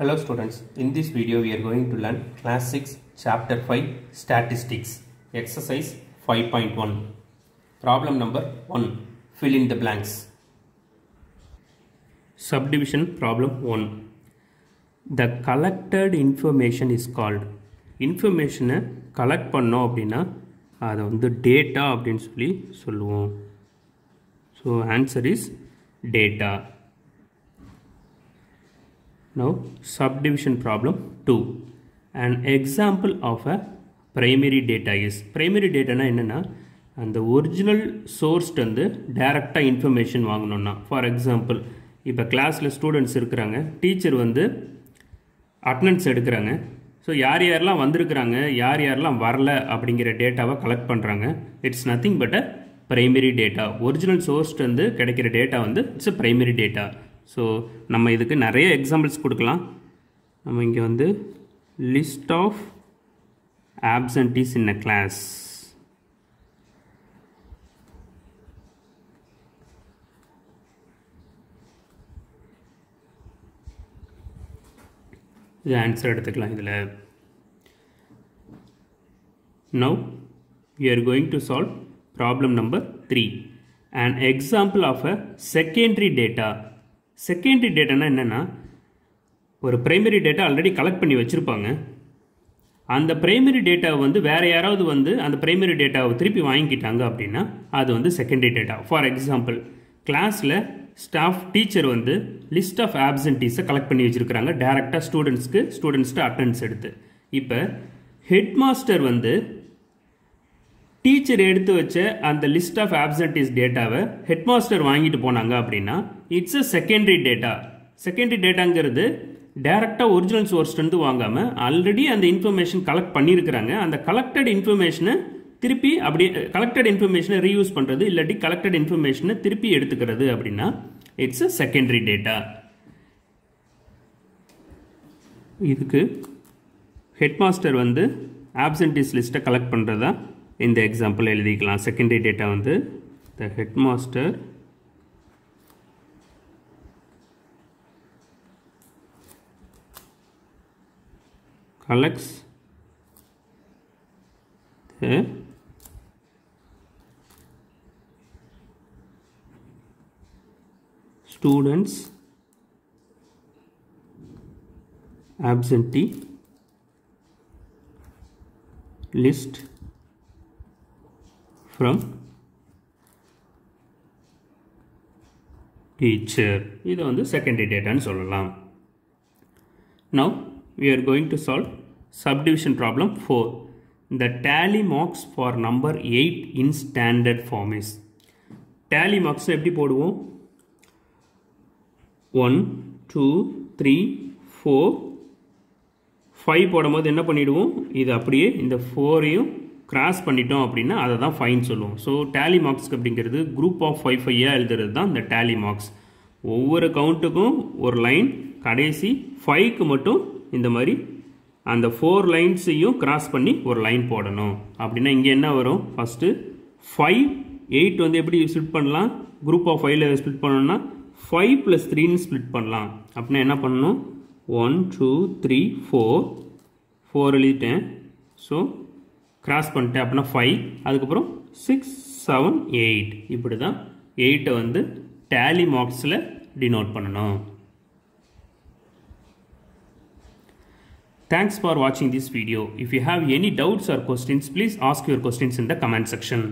Hello students, in this video we are going to learn class 6 chapter 5 statistics exercise 5.1 problem number 1. Fill in the blanks. Subdivision problem 1. The collected information is called information collect பண்ணோம் அப்படினா அது வந்து data அப்படினு சொல்லி சொல்லுவோம். So answer is data. Now, subdivision problem 2. An example of a primary data is. Primary data na enna na, and the original source and the direct information vaanganona. For example, ipa class la students irukranga, teacher vandu attendance edukranga. So yaar yaarla vandirukranga, yaar yaarla varala abingira data va collect pandranga. It's nothing but a primary data. Original source and the kedaikira data vandu, it's a primary data. So நம்ம இதுக்கு நிறைய examples கொடுக்கலாம். நம்ம இங்க வந்து list of absentees in a class. The answer எடுத்துக்கலாம் இதுல. Now we are going to solve problem number 3. An example of a secondary data. Secondary data na enna na oru primary data already collect panni vechirupanga, and the primary data vandu vera yaravadhu vandu and the primary data thirupi vaangikittanga appadina adu vandu secondary data. For example, class la staff teacher vandu list of absentees collect panni vechirukkranga direct ah students ku attendance eduthu. Ipa headmaster vandu teacher எடுத்து வச்ச அந்த list of absentees data why headmaster வாங்கிட்டு போனாங்க அப்படினா it's a secondary data. Secondary dataங்கிறது டைரக்டா original சோர்ஸ்ல இருந்து வாங்காம already அந்த இன்ஃபர்மேஷன் கலெக்ட் பண்ணியிருக்காங்க. அந்த கலெக்டட் இன்ஃபர்மேஷனை திருப்பி அப்படியே கலெக்டட் இன்ஃபர்மேஷனை ரீயூஸ் பண்றது இல்லடி கலெக்டட் இன்ஃபர்மேஷனை திருப்பி எடுத்துக்கிறது அப்படினா it's a secondary data. இதுக்கு ஹெட்மாஸ்டர் வந்து ஆப்சென்டீஸ் லிஸ்ட்டை கலெக்ட் பண்றதா in the example எழுதிக்கலாம். secondary data on the headmaster collects the students absentee list from teacher. This is the secondary data. Now we are going to solve subdivision problem 4. The tally marks for number 8 in standard form is. Tally marks எப்படி போடுவோம்? 1 2 3 4 5 போடும்போது என்ன பண்ணிடுவோம்? இது அப்படியே இந்த 4ஐயும் cross பண்ணிட்டோம் அப்படினா அத தான் ஃபைன் சொல்லுவோம். சோ டாலி மார்க்ஸ் அப்படிங்கிறது குரூப் ஆஃப் 5 5 எழுதுறது தான் இந்த டாலி மார்க்ஸ். ஒவ்வொரு கவுண்ட்டுக்கும் ஒரு லைன், கடைசி 5 க்கு மட்டும் இந்த மாதிரி அந்த 4 லைன்ஸையும் கிராஸ் பண்ணி ஒரு லைன் போடணும். அப்படினா இங்க என்ன வரும்? ஃபர்ஸ்ட் 5 8 வந்து எப்படி ஸ்ப்ளிட் பண்ணலாம்? குரூப் ஆஃப் 5 ல ஸ்ப்ளிட் பண்ணனும்னா 5 + 3 ன்னு ஸ்ப்ளிட் பண்ணலாம். அப்படினா என்ன பண்ணனும்? 1 2 3 4 4 எழுதிட்டேன். சோ கிராஸ் பண்ணிட்டு அப்படின்னா 5, அதுக்கப்புறம் 6 7 8, இப்படி தான் 8 வந்து டேலி மார்க்ஸில் டினோட் பண்ணணும். Thanks for watching this video. If you have any doubts or questions, please ask your questions in the comment section.